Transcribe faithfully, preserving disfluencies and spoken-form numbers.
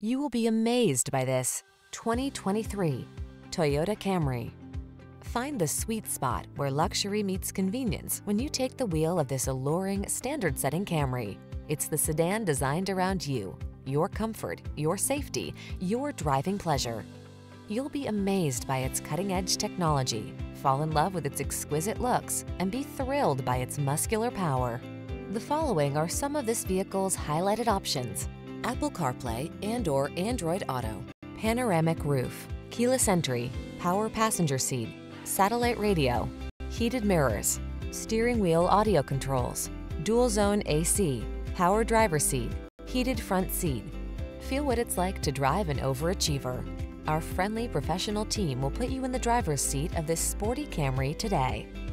You will be amazed by this twenty twenty-three Toyota Camry. Find the sweet spot where luxury meets convenience when you take the wheel of this alluring, standard-setting Camry. It's the sedan designed around you, your comfort, your safety, your driving pleasure. You'll be amazed by its cutting-edge technology, fall in love with its exquisite looks, and be thrilled by its muscular power. The following are some of this vehicle's highlighted options: Apple CarPlay and or Android Auto, panoramic roof, keyless entry, power passenger seat, satellite radio, heated mirrors, steering wheel audio controls, dual zone A C, power driver seat, heated front seat. Feel what it's like to drive an overachiever. Our friendly professional team will put you in the driver's seat of this sporty Camry today.